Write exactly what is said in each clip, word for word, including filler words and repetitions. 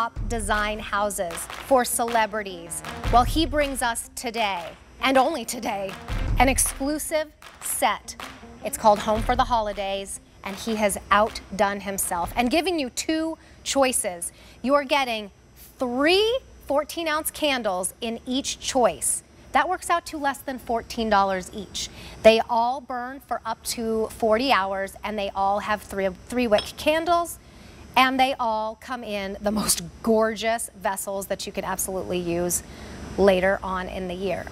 top design houses for celebrities. Well, he brings us today, and only today, an exclusive set. It's called Home for the Holidays, and he has outdone himself and giving you two choices. You're getting three fourteen ounce candles in each choice. That works out to less than fourteen dollars each. They all burn for up to forty hours, and they all have three, three wick candles, and they all come in the most gorgeous vessels that you could absolutely use later on in the year.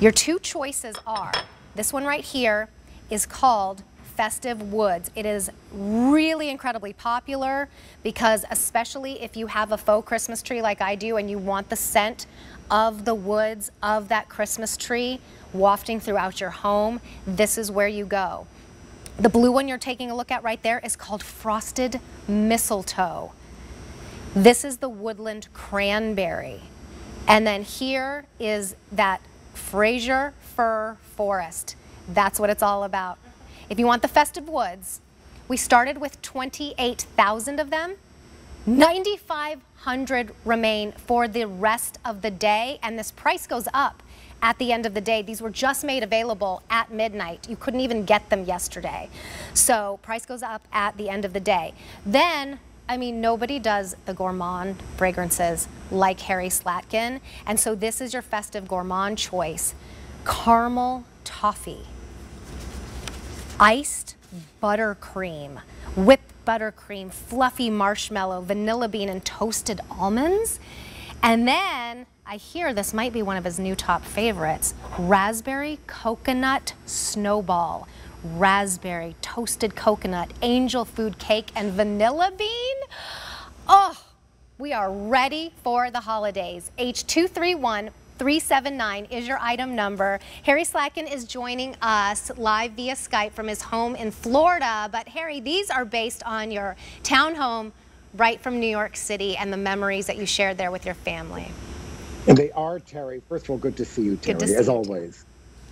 Your two choices are, this one right here is called Festive Woods. It is really incredibly popular because especially if you have a faux Christmas tree like I do and you want the scent of the woods of that Christmas tree wafting throughout your home, this is where you go. The blue one you're taking a look at right there is called Frosted Mistletoe. This is the Woodland Cranberry. And then here is that Fraser Fir Forest. That's what it's all about. If you want the festive woods, we started with twenty-eight thousand of them. nine thousand five hundred remain for the rest of the day, and this price goes up at the end of the day. These were just made available at midnight. You couldn't even get them yesterday. So price goes up at the end of the day. Then, I mean, nobody does the gourmand fragrances like Harry Slatkin, and so this is your festive gourmand choice. Caramel toffee, iced buttercream, whipped buttercream, fluffy marshmallow, vanilla bean, and toasted almonds. And then, I hear this might be one of his new top favorites, raspberry coconut snowball, raspberry, toasted coconut, angel food cake, and vanilla bean. Oh, we are ready for the holidays. H two three one three seven nine is your item number. Harry Slatkin is joining us live via Skype from his home in Florida. But Harry, these are based on your townhome right from New York City and the memories that you shared there with your family. And they are, Terry. First of all, good to see you, Terry, see as you always.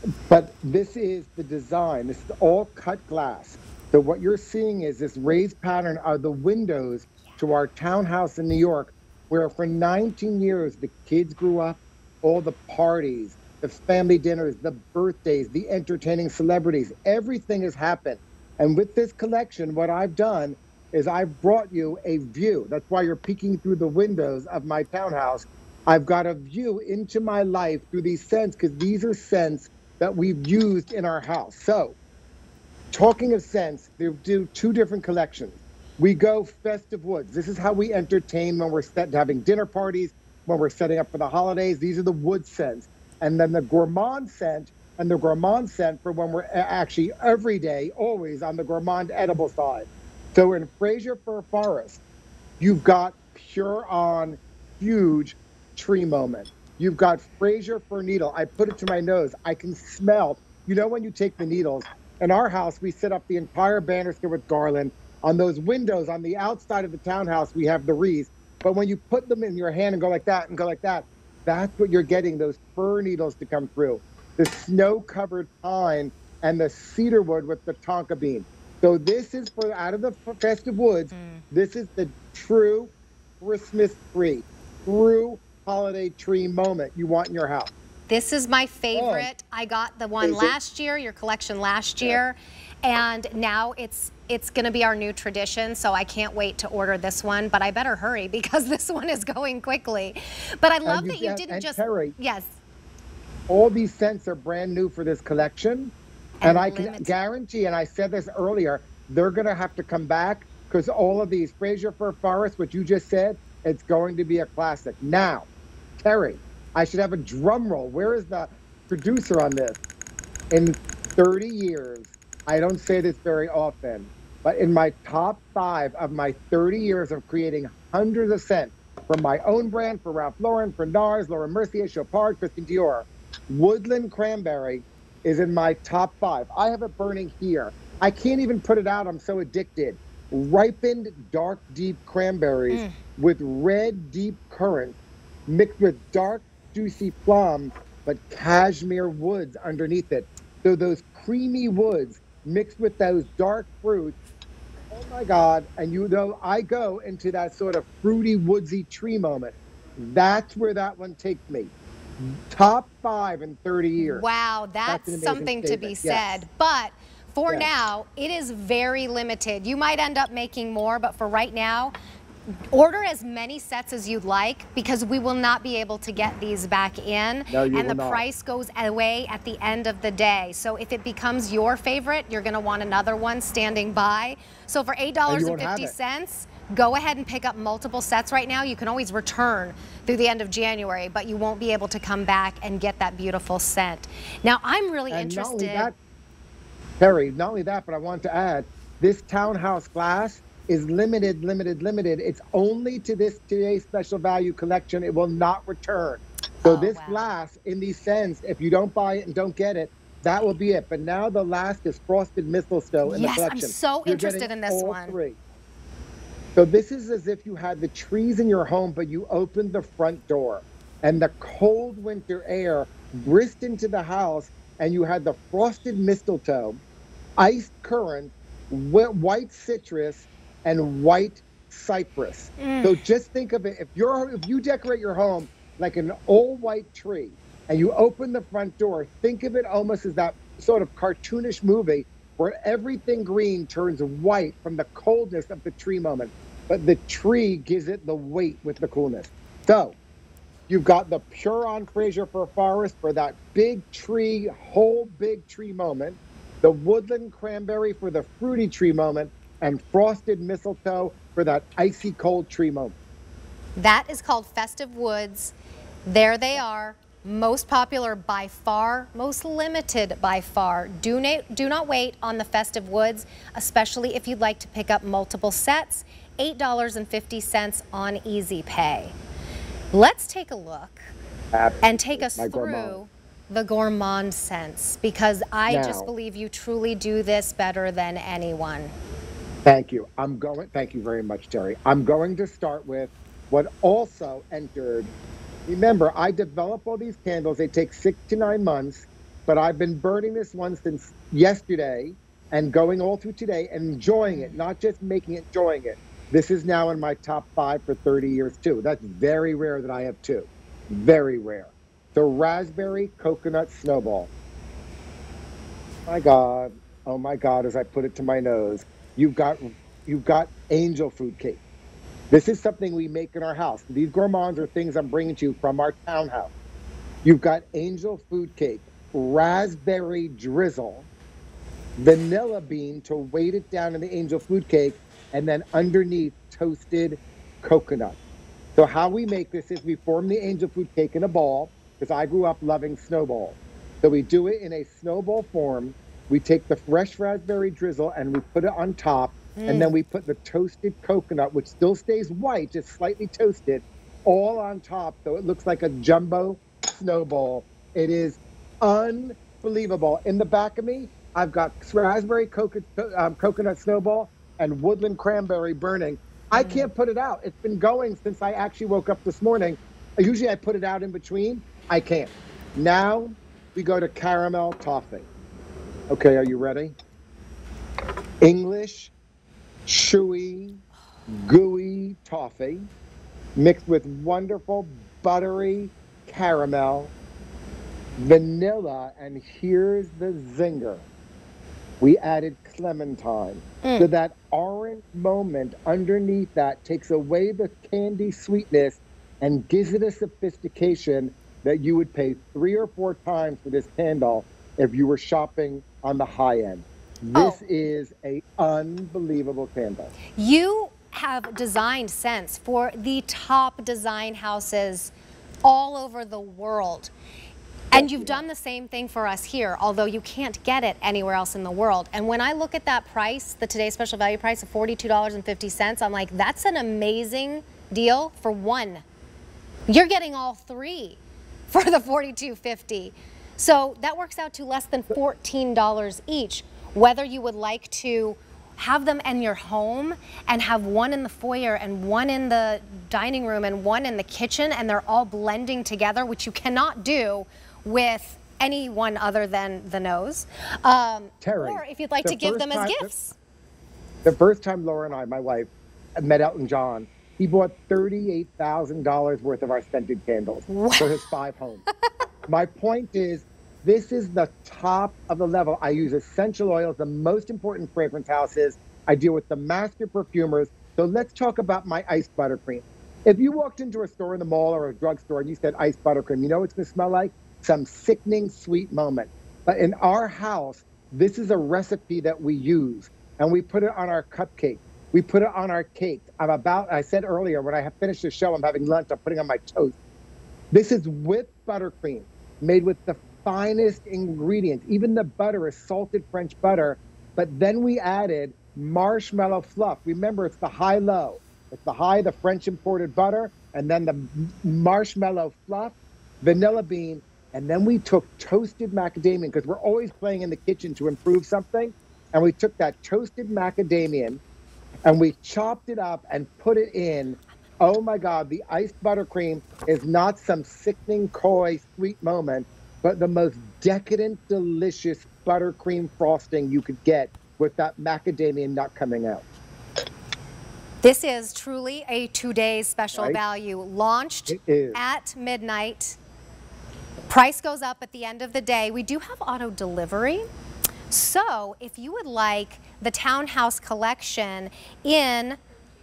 Too. But this is the design. This is all cut glass. So what you're seeing is this raised pattern are the windows to our townhouse in New York, where for nineteen years the kids grew up. All the parties, the family dinners, the birthdays, the entertaining celebrities, everything has happened. And with this collection, what I've done is I've brought you a view. That's why you're peeking through the windows of my townhouse. I've got a view into my life through these scents, because these are scents that we've used in our house. So, talking of scents, they do two different collections. We go festive woods. This is how we entertain when we're having dinner parties, when we're setting up for the holidays. These are the wood scents. And then the gourmand scent, and the gourmand scent for when we're actually every day, always on the gourmand edible side. So in Fraser Fir Forest, you've got pure on huge tree moment. You've got Fraser Fir Needle. I put it to my nose. I can smell. You know when you take the needles? In our house, we set up the entire banister with garland. On those windows, on the outside of the townhouse, we have the wreaths. But when you put them in your hand and go like that and go like that, that's what you're getting, those fir needles to come through. The snow-covered pine and the cedar wood with the tonka bean. So this is for out of the festive woods, mm. This is the true Christmas tree, true holiday tree moment you want in your house. This is my favorite. Oh. I got the one is last it? year, your collection last year, yeah. And now it's It's gonna be our new tradition, so I can't wait to order this one, but I better hurry because this one is going quickly. But I love you that you have, didn't and just, Terry, yes. All these scents are brand new for this collection, and, and I can guarantee, and I said this earlier, they're gonna have to come back because all of these, Fraser Fir Forest, what you just said, it's going to be a classic. Now, Terry, I should have a drum roll. Where is the producer on this? In thirty years, I don't say this very often, but in my top five of my thirty years of creating hundreds of scents from my own brand, for Ralph Lauren, for NARS, Laura Mercier, Chopard, Christian Dior, Woodland Cranberry is in my top five. I have it burning here. I can't even put it out. I'm so addicted. Ripened dark, deep cranberries mm. with red, deep currant mixed with dark, juicy plum, but cashmere woods underneath it. So those creamy woods mixed with those dark fruits, oh my God, and you know, I go into that sort of fruity, woodsy tree moment. That's where that one takes me. Top five in thirty years. Wow, that's, that's something statement. to be said. Yes. But for yes. now, it is very limited. You might end up making more, but for right now, order as many sets as you'd like, because we will not be able to get these back in. No, you and the not. price goes away at the end of the day. So if it becomes your favorite, you're going to want another one standing by. So for eight dollars and fifty cents, go ahead and pick up multiple sets right now. You can always return through the end of January, but you won't be able to come back and get that beautiful scent. Now, I'm really and interested. Not only that, Terry, not only that, but I want to add, this townhouse glass is limited, limited, limited. It's only to this today's special value collection. It will not return. So oh, this wow. glass in these scents, if you don't buy it and don't get it, that will be it. But now the last is frosted mistletoe in yes, the collection. Yes, I'm so You're interested in this all one. Three. So this is as if you had the trees in your home, but you opened the front door and the cold winter air brisked into the house, and you had the frosted mistletoe, iced currant, white citrus, and white cypress. Mm. So just think of it, if you're if you decorate your home like an all-white tree and you open the front door, think of it almost as that sort of cartoonish movie where everything green turns white from the coldness of the tree moment, but the tree gives it the weight with the coolness. So you've got the Huron Fraser fir forest for that big tree, whole big tree moment, the woodland cranberry for the fruity tree moment, and frosted mistletoe for that icy cold tree moment. That is called Festive Woods. There they are. Most popular by far, most limited by far. Do not, do not wait on the Festive Woods, especially if you'd like to pick up multiple sets. eight dollars and fifty cents on Easy Pay. Let's take a look Absolutely. and take us My through gourmand. the gourmand scents, because I now, just believe you truly do this better than anyone. Thank you. I'm going, thank you very much, Terry. I'm going to start with what also entered. Remember, I develop all these candles. They take six to nine months, but I've been burning this one since yesterday and going all through today and enjoying it, not just making it, enjoying it. This is now in my top five for thirty years too. That's very rare that I have two. Very rare. The Raspberry Coconut Snowball. My God. Oh my God, as I put it to my nose. You've got, you've got angel food cake. This is something we make in our house. These gourmands are things I'm bringing to you from our townhouse. You've got angel food cake, raspberry drizzle, vanilla bean to weight it down in the angel food cake, and then underneath toasted coconut. So how we make this is we form the angel food cake in a ball, because I grew up loving snowballs. So we do it in a snowball form. We take the fresh raspberry drizzle and we put it on top, mm. and then we put the toasted coconut, which still stays white, just slightly toasted, all on top, so it looks like a jumbo snowball. It is unbelievable. In the back of me, I've got raspberry coconut, um, coconut snowball and woodland cranberry burning. Mm. I can't put it out. It's been going since I actually woke up this morning. Usually I put it out in between. I can't. Now we go to caramel toffee. Okay, are you ready? English, chewy, gooey toffee mixed with wonderful buttery caramel, vanilla, and here's the zinger. We added clementine. Mm. So that orange moment underneath that takes away the candy sweetness and gives it a sophistication that you would pay three or four times for this candle if you were shopping on the high end. This oh. is a unbelievable candle. You have designed scents for the top design houses all over the world. Thank and you've you. done the same thing for us here, although you can't get it anywhere else in the world. And when I look at that price, the today's special value price of forty-two dollars and fifty cents, I'm like, that's an amazing deal for one. You're getting all three for the forty-two fifty. So that works out to less than fourteen dollars each, whether you would like to have them in your home and have one in the foyer and one in the dining room and one in the kitchen, and they're all blending together, which you cannot do with anyone other than the nose. Um, Terry, or if you'd like to give them as gifts. The first time Laura and I, my wife, met Elton John, he bought thirty-eight thousand dollars worth of our scented candles wow. for his five homes. My point is, this is the top of the level. I use essential oils, the most important fragrance houses. I deal with the master perfumers. So let's talk about my iced buttercream. If you walked into a store in the mall or a drugstore and you said iced buttercream, you know what it's going to smell like? Some sickening sweet moment. But in our house, this is a recipe that we use, and we put it on our cupcake. We put it on our cake. I'm about, I said earlier, when I have finished the show, I'm having lunch, I'm putting on my toast. This is with buttercream, made with the finest ingredients. Even the butter is salted French butter, but then we added marshmallow fluff. Remember, it's the high-low. It's the high, the French imported butter, and then the marshmallow fluff, vanilla bean, and then we took toasted macadamia, because we're always playing in the kitchen to improve something, and we took that toasted macadamia, and we chopped it up and put it in. Oh my God, the iced buttercream is not some sickening, coy, sweet moment, but the most decadent, delicious buttercream frosting you could get with that macadamia nut coming out. This is truly a two-day special right? value. Launched at midnight. Price goes up at the end of the day. We do have auto delivery. So if you would like the Townhouse collection in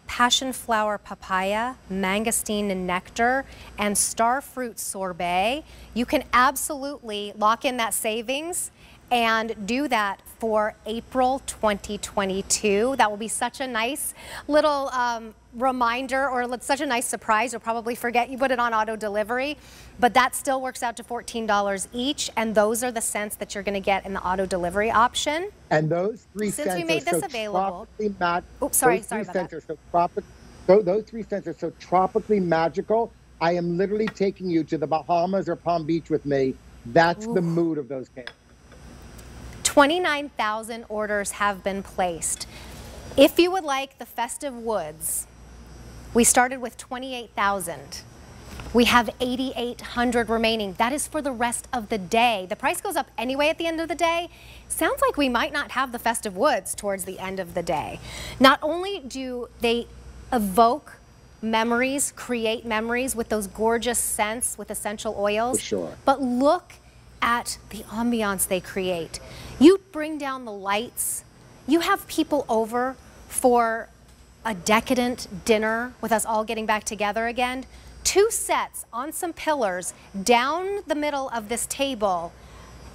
passion flower papaya, mangosteen and nectar, and star fruit sorbet, you can absolutely lock in that savings and do that for April twenty twenty-two. That will be such a nice little um, reminder, or such a nice surprise. You'll probably forget you put it on auto delivery, but that still works out to fourteen dollars each, and those are the scents that you're going to get in the auto delivery option. And those three Since scents we made are this so available. tropically mag- Oops, sorry, those sorry three about scents that. Are so so those three scents are so tropically magical. I am literally taking you to the Bahamas or Palm Beach with me. That's Ooh. the mood of those candles. twenty-nine thousand orders have been placed. If you would like the festive woods, we started with twenty-eight thousand. We have eighty-eight hundred remaining. That is for the rest of the day. The price goes up anyway at the end of the day. Sounds like we might not have the festive woods towards the end of the day. Not only do they evoke memories, create memories with those gorgeous scents with essential oils, for sure. but look at the ambiance they create. You bring down the lights. You have people over for a decadent dinner with us all getting back together again. Two sets on some pillars down the middle of this table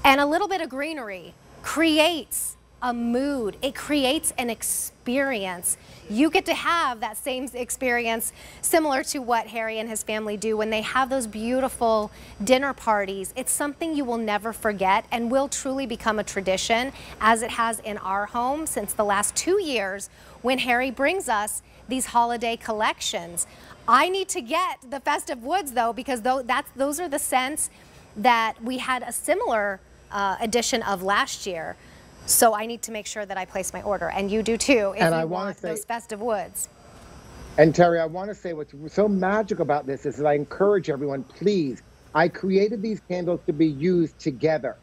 and a little bit of greenery creates a mood. It creates an experience. You get to have that same experience similar to what Harry and his family do when they have those beautiful dinner parties. It's something you will never forget and will truly become a tradition, as it has in our home since the last two years when Harry brings us these holiday collections. I need to get the festive woods though, because that's, those are the scents that we had a similar uh, edition of last year. So I need to make sure that I place my order, and you do too, if and you I want say, those festive woods. And Terry, I want to say what's so magical about this is that I encourage everyone, please, I created these candles to be used together.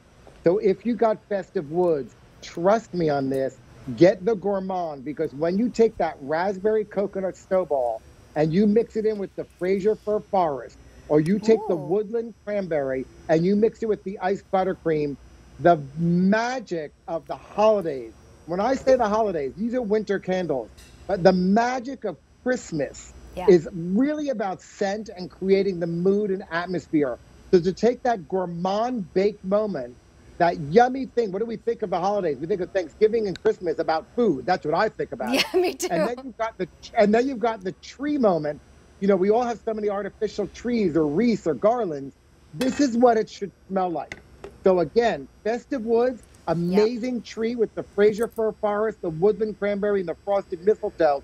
So if you got festive woods, trust me on this, get the gourmand, because when you take that raspberry coconut snowball and you mix it in with the Fraser fir forest, or you take Ooh. the woodland cranberry and you mix it with the iced buttercream, the magic of the holidays. When I say the holidays, these are winter candles, but the magic of Christmas yeah. is really about scent and creating the mood and atmosphere. So to take that gourmand baked moment, that yummy thing, what do we think of the holidays? We think of Thanksgiving and Christmas about food. That's what I think about. Yeah, me too. And then you've got the, and then you've got the tree moment. You know, we all have so many artificial trees or wreaths or garlands. This is what it should smell like. So again, festive woods, amazing yep. tree with the Fraser fir forest, the woodland cranberry, and the frosted mistletoe.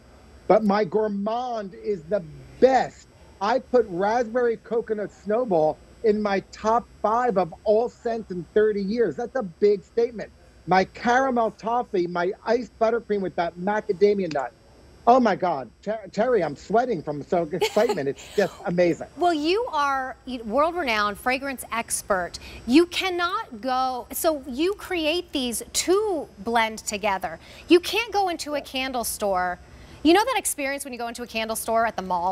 But my gourmand is the best. I put raspberry coconut snowball in my top five of all scents in thirty years. That's a big statement. My caramel toffee, my iced buttercream with that macadamia nut. Oh my God, Ter Terry, I'm sweating from so excitement. It's just amazing. Well, you are world-renowned fragrance expert. You cannot go, so you create these to blend together. You can't go into a candle store. You know that experience when you go into a candle store at the mall?